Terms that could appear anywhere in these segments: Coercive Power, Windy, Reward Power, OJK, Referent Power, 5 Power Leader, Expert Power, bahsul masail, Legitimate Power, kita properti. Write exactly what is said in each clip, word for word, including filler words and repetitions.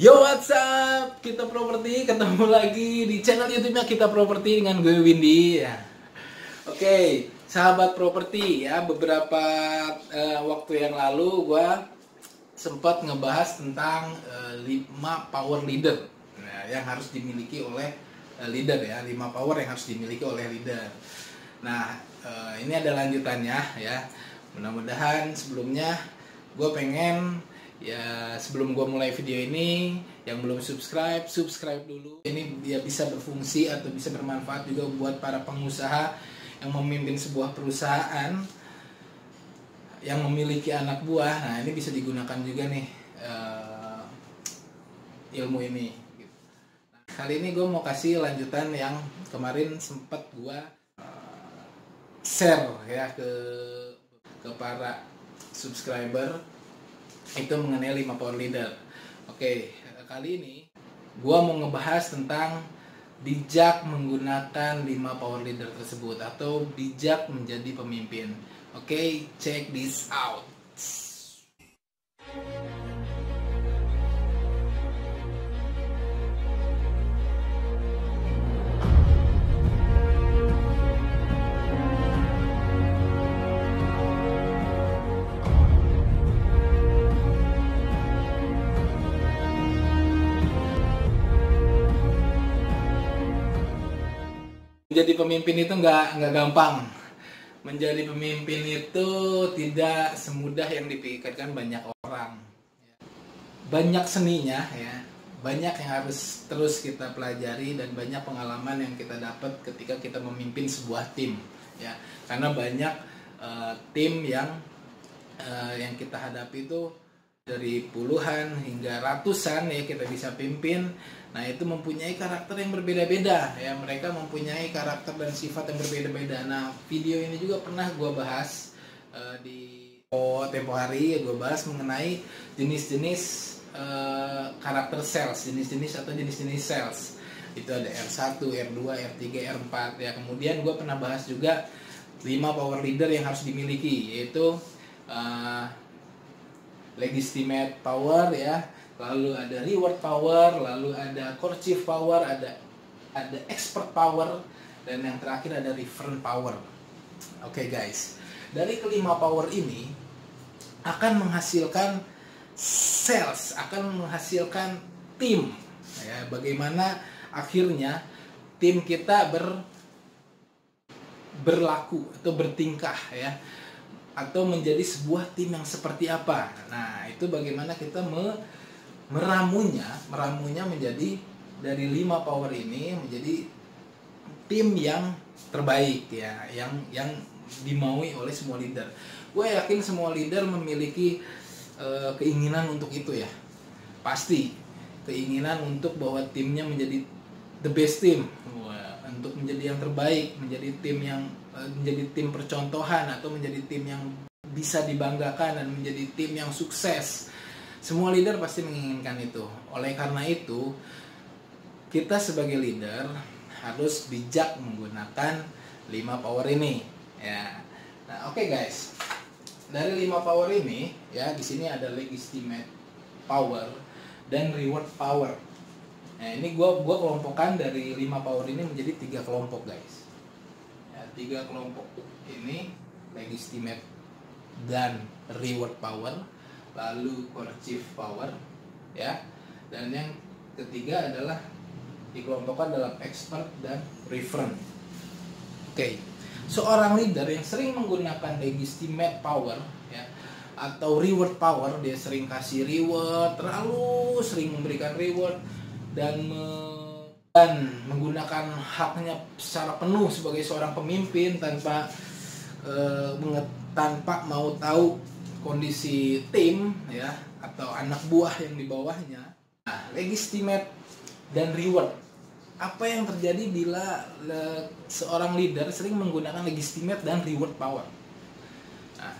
Yo, what's up? Kita properti ketemu lagi di channel YouTube-nya Kita Properti dengan gue Windy ya. Oke, okay, sahabat properti ya, beberapa uh, waktu yang lalu gue sempat ngebahas tentang uh, lima power leader ya, yang harus dimiliki oleh uh, leader ya, lima power yang harus dimiliki oleh leader. Nah, uh, ini ada lanjutannya ya. Mudah-mudahan sebelumnya gue pengen ya, sebelum gue mulai video ini, yang belum subscribe, subscribe dulu. Ini dia bisa berfungsi atau bisa bermanfaat juga buat para pengusaha yang memimpin sebuah perusahaan yang memiliki anak buah. Nah, ini bisa digunakan juga nih uh, ilmu ini. Nah, kali ini gue mau kasih lanjutan yang kemarin sempat gue uh, share ya ke, ke para subscriber, itu mengenai lima power leader. Oke, kali ini gua mau ngebahas tentang bijak menggunakan lima power leader tersebut atau bijak menjadi pemimpin. Oke, check this out. Menjadi pemimpin itu nggak nggak gampang. Menjadi pemimpin itu tidak semudah yang dipikirkan banyak orang. Banyak seninya ya, banyak yang harus terus kita pelajari dan banyak pengalaman yang kita dapat ketika kita memimpin sebuah tim ya. Karena banyak uh, tim yang uh, yang kita hadapi itu dari puluhan hingga ratusan ya, kita bisa pimpin. Nah, itu mempunyai karakter yang berbeda-beda ya, mereka mempunyai karakter dan sifat yang berbeda-beda. Nah, video ini juga pernah gue bahas uh, di oh, tempo hari ya, gue bahas mengenai jenis-jenis uh, karakter sales, jenis-jenis atau jenis-jenis sales. Itu ada R satu, R dua, R tiga, R empat ya. Kemudian gue pernah bahas juga lima power leader yang harus dimiliki, yaitu uh, Legitimate Power ya, lalu ada Reward Power, lalu ada Coercive Power, ada ada Expert Power, dan yang terakhir ada Referent Power. Oke, okay guys, dari kelima power ini akan menghasilkan sales, akan menghasilkan tim ya, bagaimana akhirnya tim kita ber berlaku atau bertingkah ya, atau menjadi sebuah tim yang seperti apa. Nah, itu bagaimana kita me meramunya, meramunya menjadi dari lima power ini menjadi tim yang terbaik ya, yang yang dimaui oleh semua leader. Gue yakin semua leader memiliki e, keinginan untuk itu ya. Pasti keinginan untuk bahwa timnya menjadi the best team, untuk menjadi yang terbaik, menjadi tim yang menjadi tim percontohan atau menjadi tim yang bisa dibanggakan dan menjadi tim yang sukses. Semua leader pasti menginginkan itu. Oleh karena itu, kita sebagai leader harus bijak menggunakan lima power ini ya. Nah, oke okay guys. Dari lima power ini ya, di sini ada Legitimate Power dan Reward Power. Nah, ini gue gua kelompokkan dari lima power ini menjadi tiga kelompok guys. Tiga kelompok ini, Legitimate dan Reward Power, lalu Coercive Power ya, dan yang ketiga adalah dikelompokkan dalam Expert dan Referent. Oke, okay. Seorang leader yang sering menggunakan Legitimate Power ya, atau Reward Power, dia sering kasih reward, terlalu sering memberikan reward dan me dan menggunakan haknya secara penuh sebagai seorang pemimpin tanpa e, tanpa mau tahu kondisi tim ya, atau anak buah yang di bawahnya. Nah, Legitimate dan Reward, apa yang terjadi bila le, seorang leader sering menggunakan Legitimate dan Reward Power? Nah,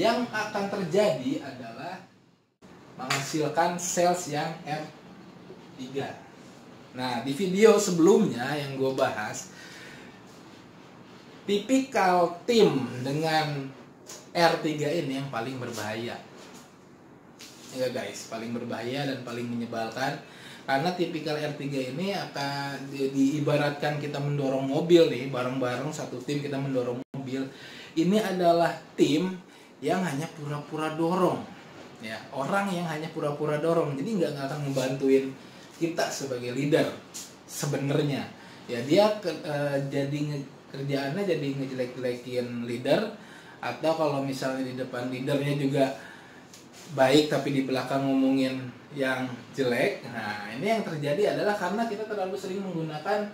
yang akan terjadi adalah menghasilkan sales yang R tiga. Nah, di video sebelumnya yang gue bahas, tipikal tim dengan R tiga ini yang paling berbahaya. ya guys, paling berbahaya dan paling menyebalkan. Karena tipikal R tiga ini akan di, diibaratkan kita mendorong mobil nih, bareng-bareng satu tim kita mendorong mobil. Ini adalah tim yang hanya pura-pura dorong, ya, orang yang hanya pura-pura dorong. Jadi nggak akan membantuin kita sebagai leader sebenarnya. Ya dia ke, eh, jadi kerjaannya jadi ngejelek-jelekin leader, atau kalau misalnya di depan leadernya juga baik tapi di belakang ngomongin yang jelek. Nah, ini yang terjadi adalah karena kita terlalu sering menggunakan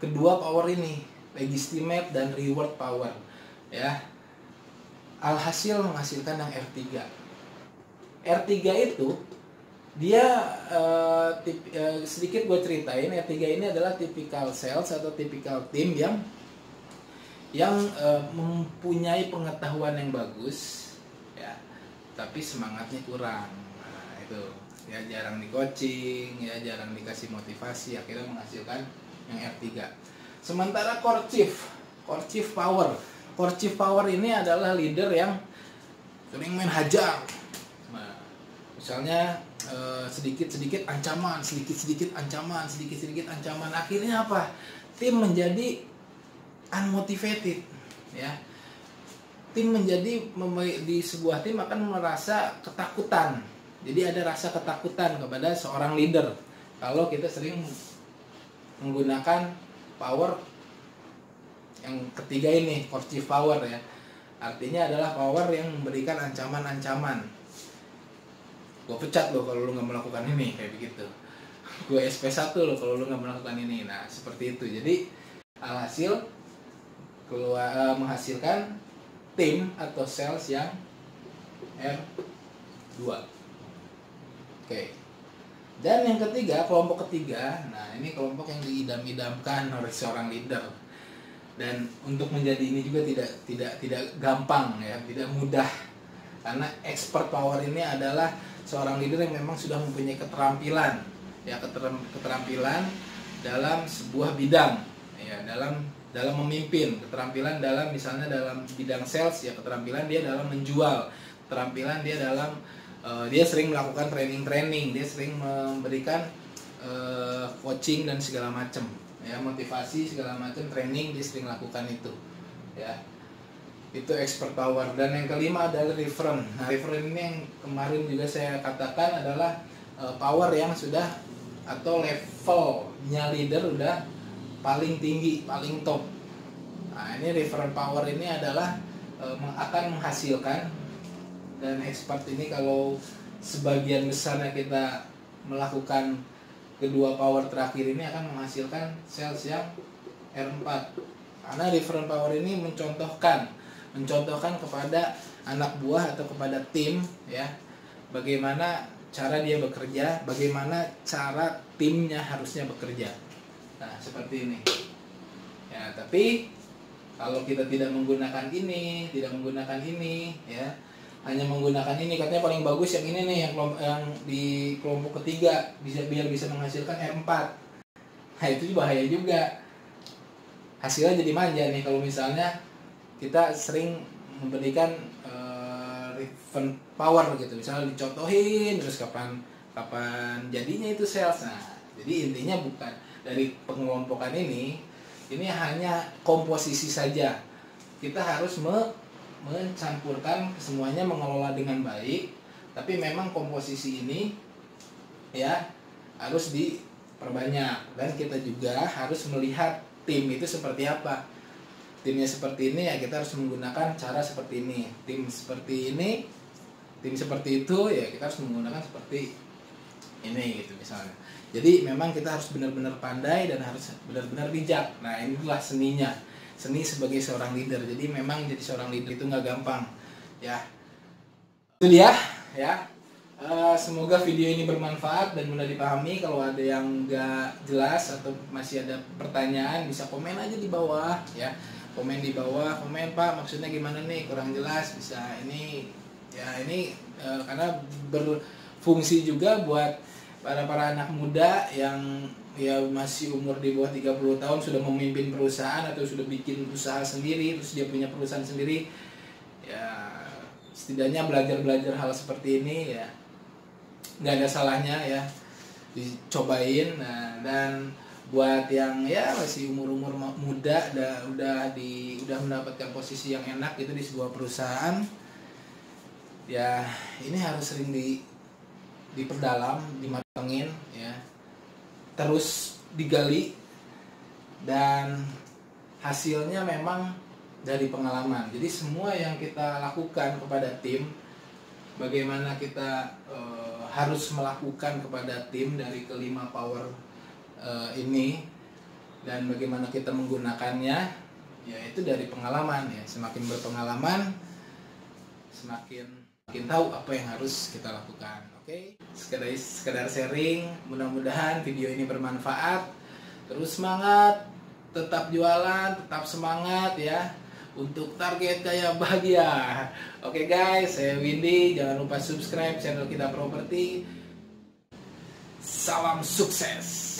kedua power ini, legitimate dan reward power, ya. Alhasil menghasilkan yang R tiga. R tiga itu dia eh, tip, eh, sedikit gue ceritain. R tiga ini adalah tipikal sales atau tipikal tim yang yang eh, mempunyai pengetahuan yang bagus, ya, tapi semangatnya kurang. Nah, itu ya jarang di coaching, ya jarang dikasih motivasi, akhirnya menghasilkan yang R tiga. Sementara coercive, coercive power, coercive power ini adalah leader yang sering main hajar. Nah, misalnya sedikit-sedikit eh, ancaman, sedikit-sedikit ancaman, sedikit-sedikit ancaman, akhirnya apa? Tim menjadi unmotivated, ya. Tim menjadi di sebuah tim akan merasa ketakutan. Jadi ada rasa ketakutan kepada seorang leader kalau kita sering menggunakan power yang ketiga ini, coercive power, ya. Artinya adalah power yang memberikan ancaman-ancaman. Gue pecat lo kalau lo nggak melakukan ini, kayak begitu. Gue S P satu lo kalau lo nggak melakukan ini. Nah, seperti itu. Jadi alhasil keluar, menghasilkan tim atau sales yang R dua. Oke. Dan yang ketiga, kelompok ketiga. Nah, ini kelompok yang diidam-idamkan oleh seorang leader. Dan untuk menjadi ini juga tidak tidak tidak gampang, ya, tidak mudah. Karena expert power ini adalah seorang leader yang memang sudah mempunyai keterampilan, ya, keterampilan dalam sebuah bidang. Ya, dalam dalam memimpin, keterampilan dalam misalnya dalam bidang sales, ya keterampilan dia dalam menjual, keterampilan dia dalam uh, dia sering melakukan training-training, dia sering memberikan uh, coaching dan segala macam, ya motivasi segala macam, training dia sering lakukan itu, ya itu expert power. Dan yang kelima adalah referent. Nah, referent ini yang kemarin juga saya katakan adalah uh, power yang sudah atau levelnya leader udah paling tinggi, paling top. Nah, ini referent power ini adalah e, akan menghasilkan, dan expert ini kalau sebagian besarnya kita melakukan kedua power terakhir ini akan menghasilkan sales yang R empat. Karena referent power ini mencontohkan, mencontohkan kepada anak buah atau kepada tim, ya, bagaimana cara dia bekerja, bagaimana cara timnya harusnya bekerja. Nah, seperti ini. Ya, tapi kalau kita tidak menggunakan ini, tidak menggunakan ini, ya, hanya menggunakan ini, katanya paling bagus yang ini nih, yang, yang di kelompok ketiga, bisa biar bisa menghasilkan R empat. Nah, itu bahaya juga. Hasilnya jadi manja nih kalau misalnya kita sering memberikan uh, referent power gitu. Misalnya dicontohin terus kapan kapan jadinya itu sales. Nah, jadi intinya bukan dari pengelompokan ini, ini hanya komposisi saja. Kita harus me mencampurkan semuanya, mengelola dengan baik. Tapi memang komposisi ini, ya, harus diperbanyak. Dan kita juga harus melihat tim itu seperti apa. Timnya seperti ini, ya kita harus menggunakan cara seperti ini. Tim seperti ini, tim seperti itu, ya kita harus menggunakan seperti ini gitu misalnya. Jadi memang kita harus benar-benar pandai dan harus benar-benar bijak. Nah, inilah seninya, seni sebagai seorang leader. Jadi memang jadi seorang leader itu nggak gampang, ya. Itu dia, ya. E, semoga video ini bermanfaat dan mudah dipahami. Kalau ada yang nggak jelas atau masih ada pertanyaan, bisa komen aja di bawah, ya. Komen di bawah, komen Pak, maksudnya gimana nih? Kurang jelas, bisa ini, ya ini e, karena berfungsi juga buat para para anak muda yang ya masih umur di bawah tiga puluh tahun sudah memimpin perusahaan atau sudah bikin usaha sendiri, terus dia punya perusahaan sendiri, ya setidaknya belajar-belajar hal seperti ini, ya nggak ada salahnya ya dicobain. Nah, dan buat yang ya masih umur-umur muda udah udah di udah mendapatkan posisi yang enak itu di sebuah perusahaan ya, ini harus sering di diperdalam, dimatengin ya, terus digali, dan hasilnya memang dari pengalaman. Jadi semua yang kita lakukan kepada tim, bagaimana kita e, harus melakukan kepada tim dari kelima power e, ini, dan bagaimana kita menggunakannya, ya itu dari pengalaman ya. Semakin berpengalaman, semakin makin tahu apa yang harus kita lakukan. Oke, sekedar sekedar sharing. Mudah-mudahan video ini bermanfaat. Terus semangat, tetap jualan, tetap semangat ya, untuk target kaya bahagia. Oke guys, saya Windy. Jangan lupa subscribe channel Kita Properti. Salam sukses.